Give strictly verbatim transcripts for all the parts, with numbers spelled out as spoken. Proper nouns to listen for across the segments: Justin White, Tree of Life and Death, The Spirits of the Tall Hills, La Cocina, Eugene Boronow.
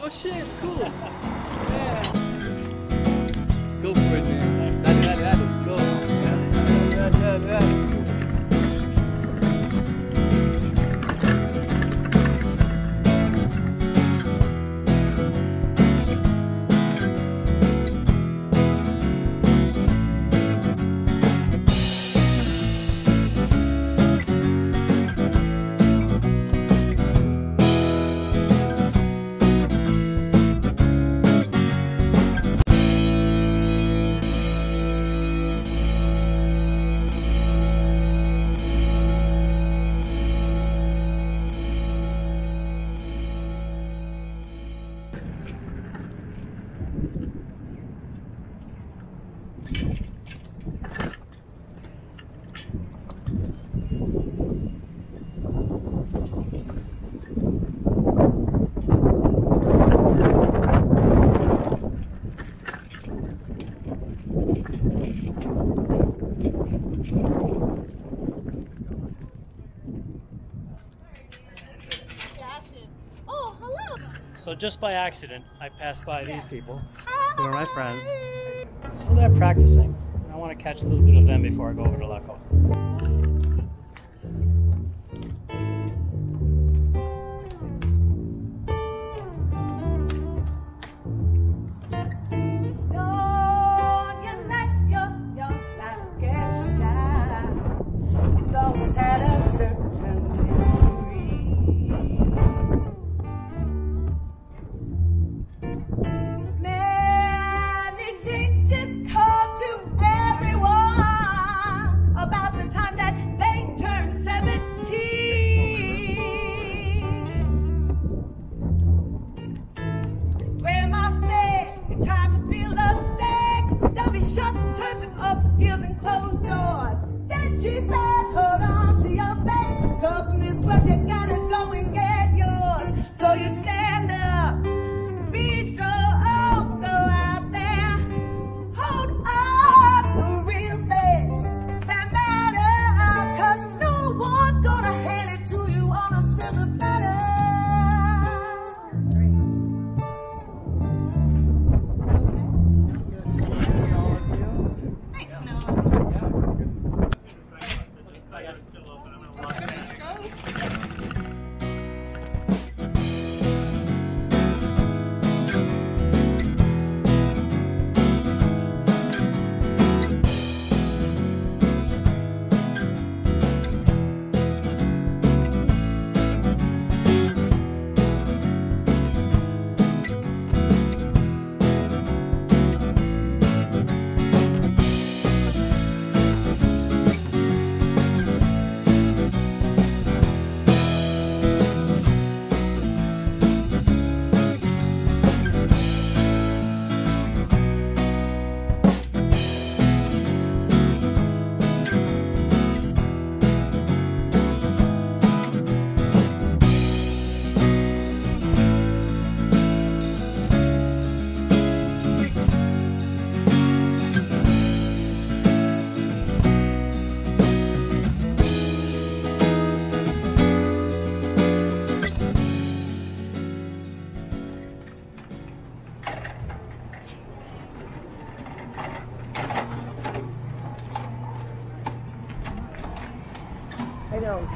Oh shit, cool. Yeah. Go for it, man. Dale, dale, dale. Go. Dale, dale, dale, dale. So just by accident, I passed by these people, who are my friends. So they're practicing. I want to catch a little bit of them before I go over to La Cocina.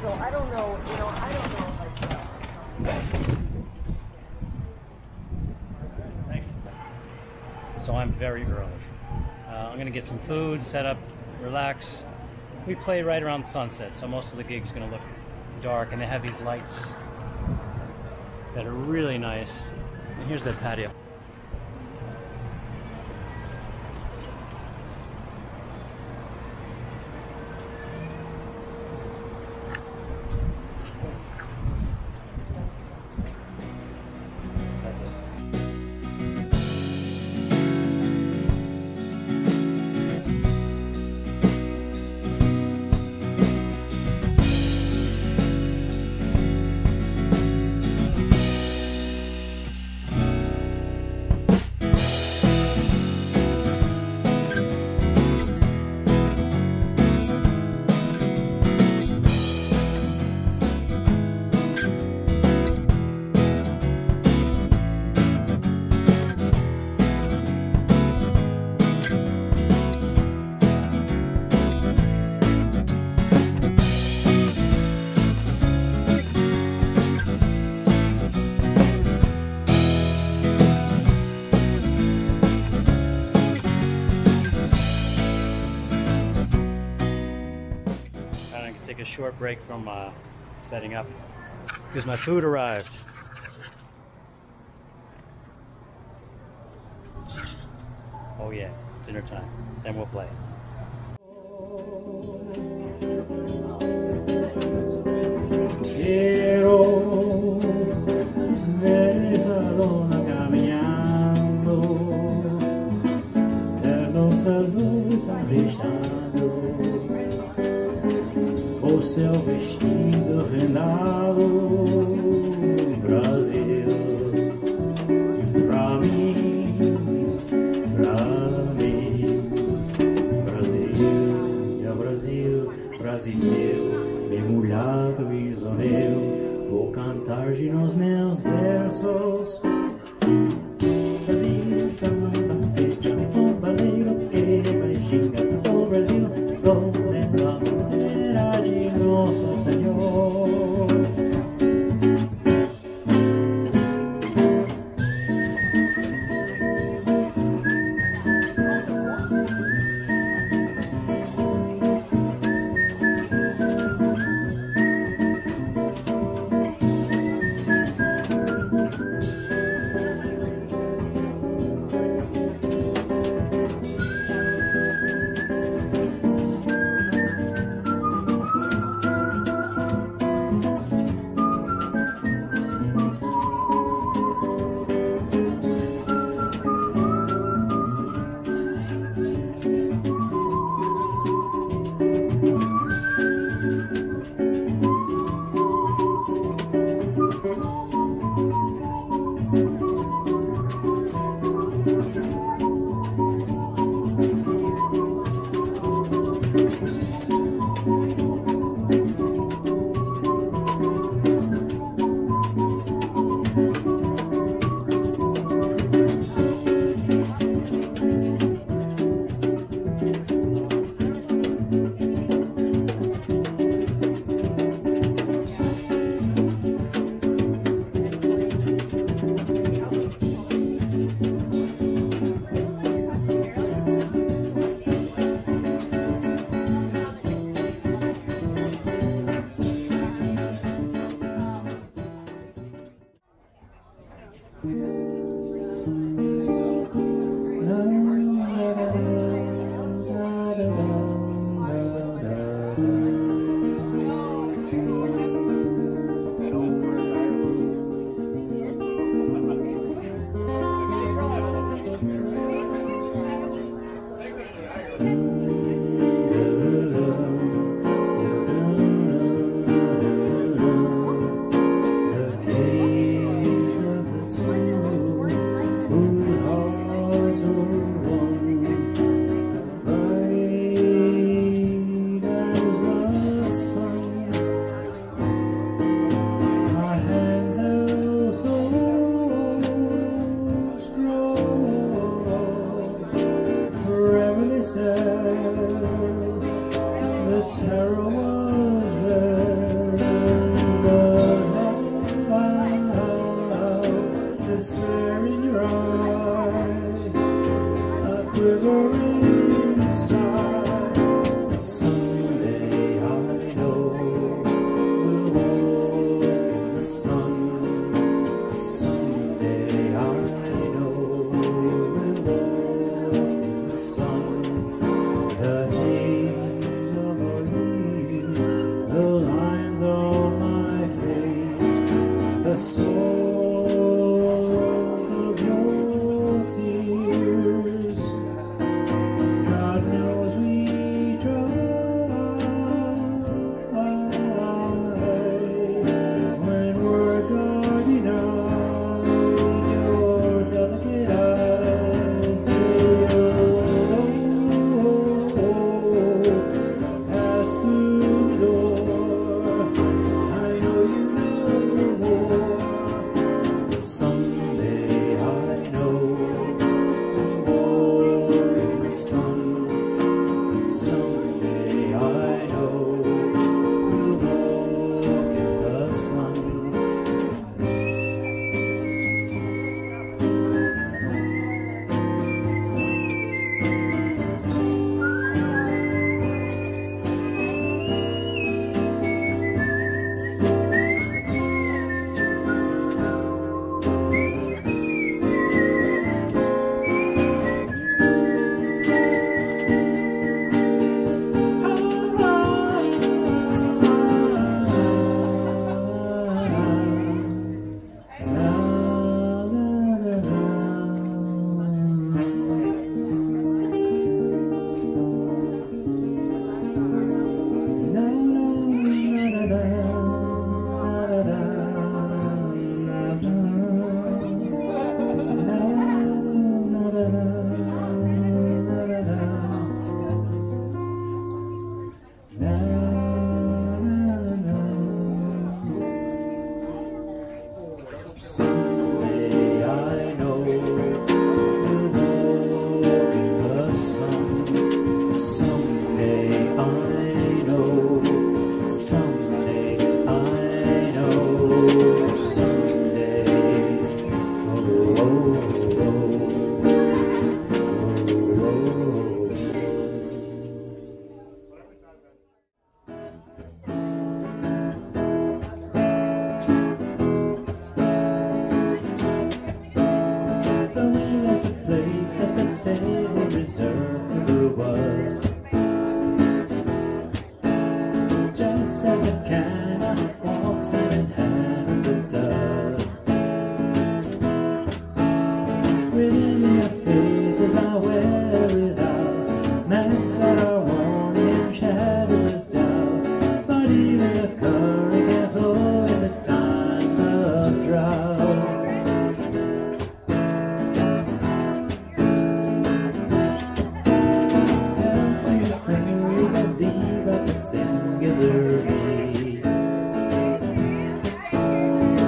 So I don't know, you know, I don't know if I Thanks. So I'm very early. Uh, I'm gonna get some food, set up, relax. We play right around sunset, so most of the gig's gonna look dark, and they have these lights that are really nice. And here's their patio. short break from uh, setting up because my food arrived. Oh yeah, it's dinner time. Then we'll play. Quiero ver esa dona caminando, ver nossa luz avistando, o seu vestido rendado, Brasil, pra mim, pra mim, Brasil, meu Brasil, brasileiro. Mulhado prisioneiro, vou cantar-te nos meus versos. Brasil, samba, que chama tombaleiro, que vai xingar todo Brasil, condena a bandeira de Nosso Senhor. The gaze of the two Someday I know we'll all be the sun. Someday I know, someday I know, someday. Oh, oh, oh, as it can, and it walks hand in hand, and it does. Within their faces I wear without masks that are worn in shadows of doubt. But even a current can flow in the times of drought. Everything can you believe at the singular.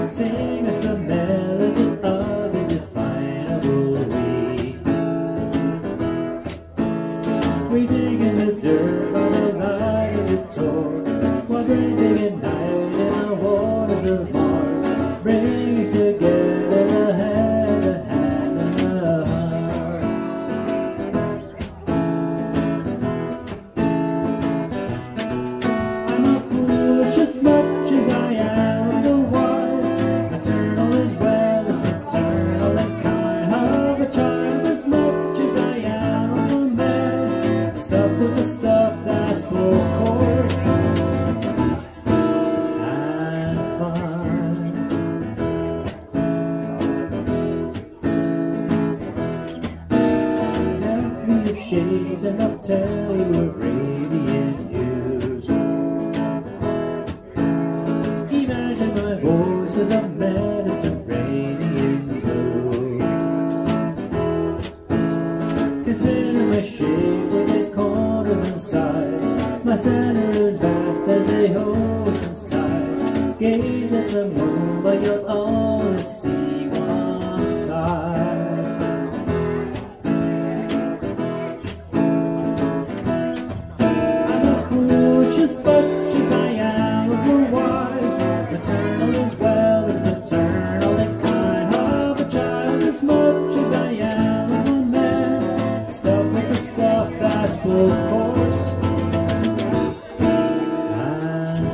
Sing us the melody of the definable we. We dig in the dirt by the light of the torch, while breathing at night in the waters of March, bringing together the hand, the hand, and the heart. I'm a foolish as much as I am. Shades and I'll tell you a radiant news. Imagine my voice as a Mediterranean blue. Consider my shape with its corners and sides. My center is vast as the ocean's tides. Gaze at the moon, but you'll only see one side. As much as I am otherwise, maternal as well as paternal and kind of a child. As much as I am of a man, stuff with the stuff that's full of course and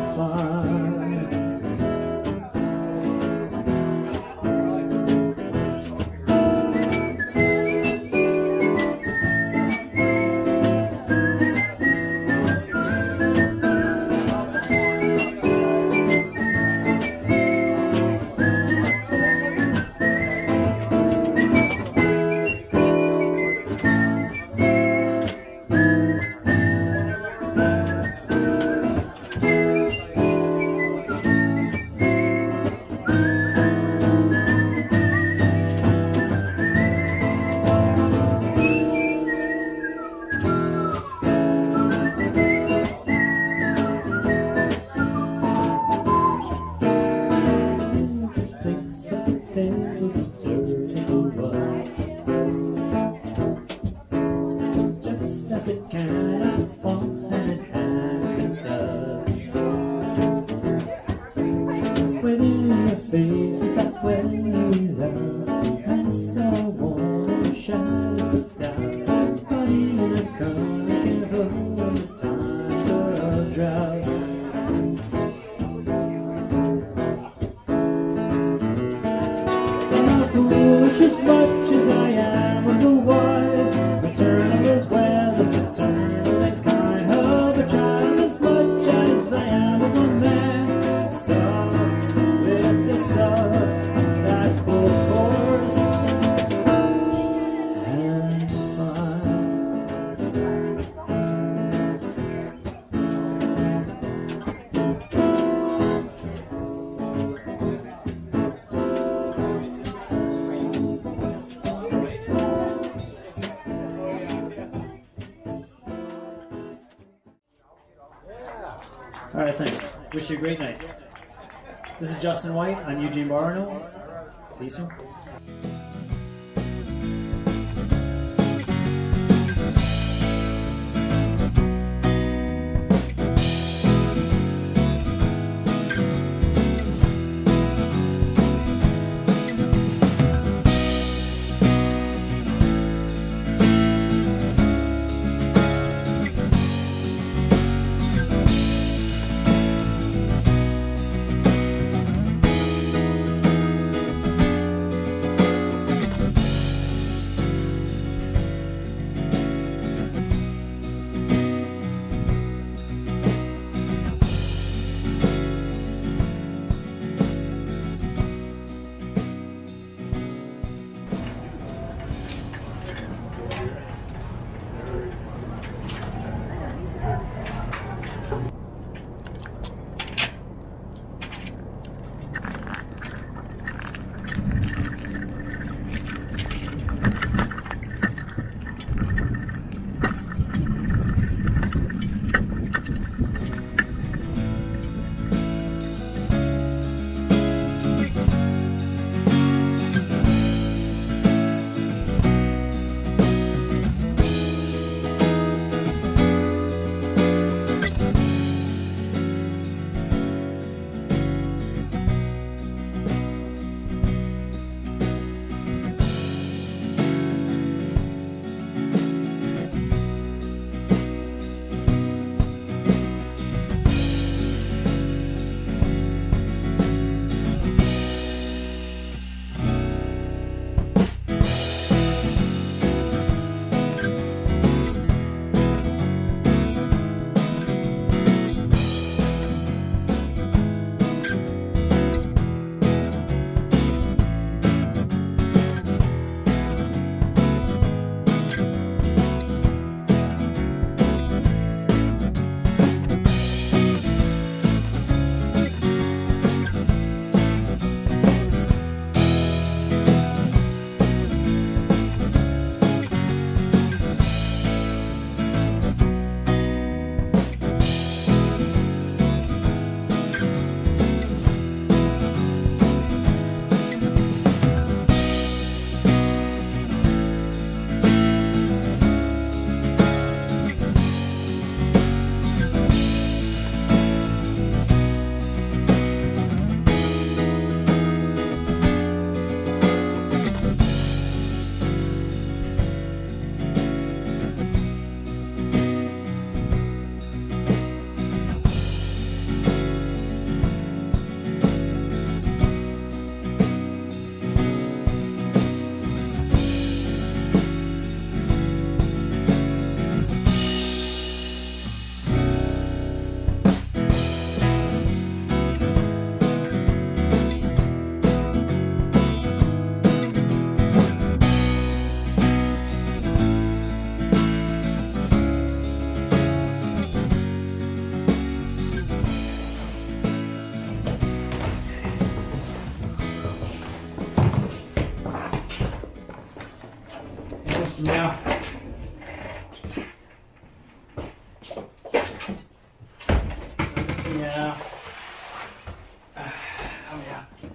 as much as I am of the wise, maternal as well as paternal and kind of a child. As much as I am of a man, stuff with the stuff that's full of course and all right, thanks. Wish you a great night. This is Justin White. I'm Eugene Boronow. See you soon. Now, yeah, uh, oh yeah.